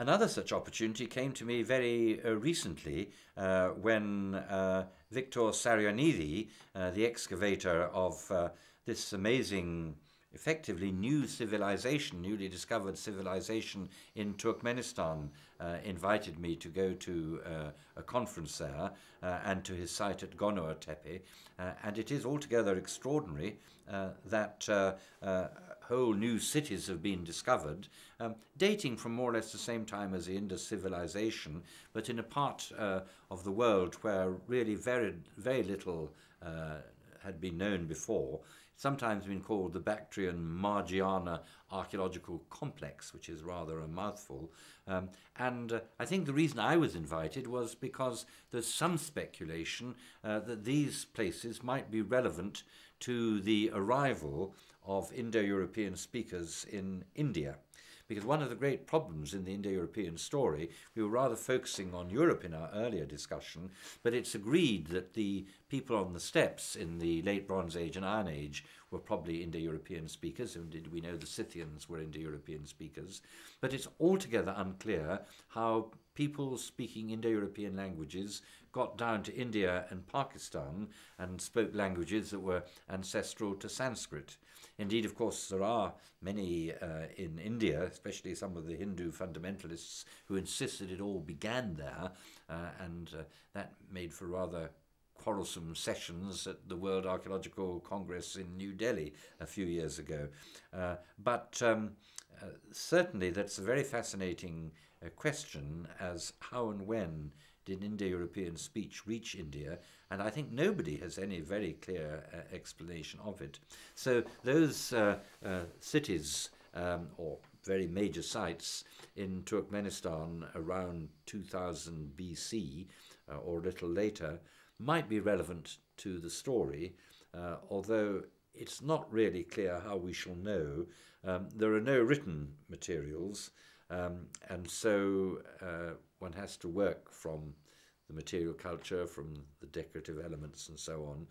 Another such opportunity came to me very recently when Victor Sarianidi, the excavator of this amazing, effectively new civilization, newly discovered civilization in Turkmenistan, invited me to go to a conference there and to his site at Gonur Tepe. And it is altogether extraordinary that whole new cities have been discovered, dating from more or less the same time as the Indus civilization, but in a part of the world where really very little had been known before. Sometimes been called the Bactrian-Margiana archaeological complex, which is rather a mouthful. And I think the reason I was invited was because there's some speculation that these places might be relevant to the arrival of Indo-European speakers in India. Because one of the great problems in the Indo-European story, we were rather focusing on Europe in our earlier discussion, but it's agreed that the people on the steppes in the late Bronze Age and Iron Age were probably Indo-European speakers, and did we know the Scythians were Indo-European speakers. But it's altogether unclear how people speaking Indo-European languages got down to India and Pakistan and spoke languages that were ancestral to Sanskrit. Indeed, of course, there are many in India, especially some of the Hindu fundamentalists, who insist that it all began there, and that made for rather quarrelsome sessions at the World Archaeological Congress in New Delhi a few years ago. But certainly that's a very fascinating question as how and when did Indo-European speech reach India, and I think nobody has any very clear explanation of it. So those cities or very major sites in Turkmenistan around 2000 BC or a little later might be relevant to the story, although it's not really clear how we shall know. There are no written materials, and so one has to work from the material culture, from the decorative elements and so on.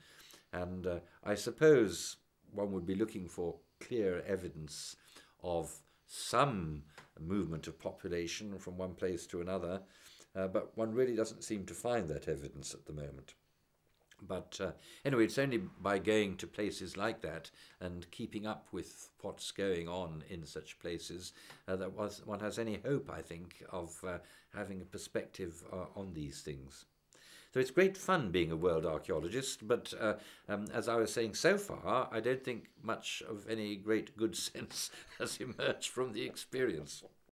And I suppose one would be looking for clear evidence of some movement of population from one place to another, but one really doesn't seem to find that evidence at the moment. But anyway, it's only by going to places like that and keeping up with what's going on in such places that one has any hope, I think, of having a perspective on these things. So it's great fun being a world archaeologist, but as I was saying so far, I don't think much of any great good sense has emerged from the experience.